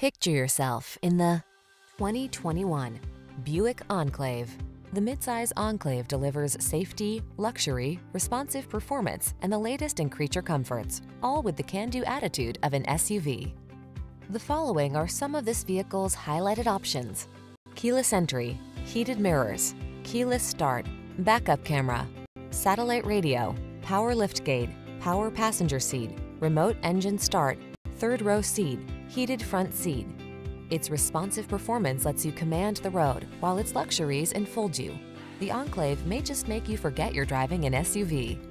Picture yourself in the 2021 Buick Enclave. The midsize Enclave delivers safety, luxury, responsive performance, and the latest in creature comforts, all with the can-do attitude of an SUV. The following are some of this vehicle's highlighted options: keyless entry, heated mirrors, keyless start, backup camera, satellite radio, power liftgate, power passenger seat, remote engine start, third row seat, heated front seat. Its responsive performance lets you command the road, while its luxuries enfold you. The Enclave may just make you forget you're driving an SUV.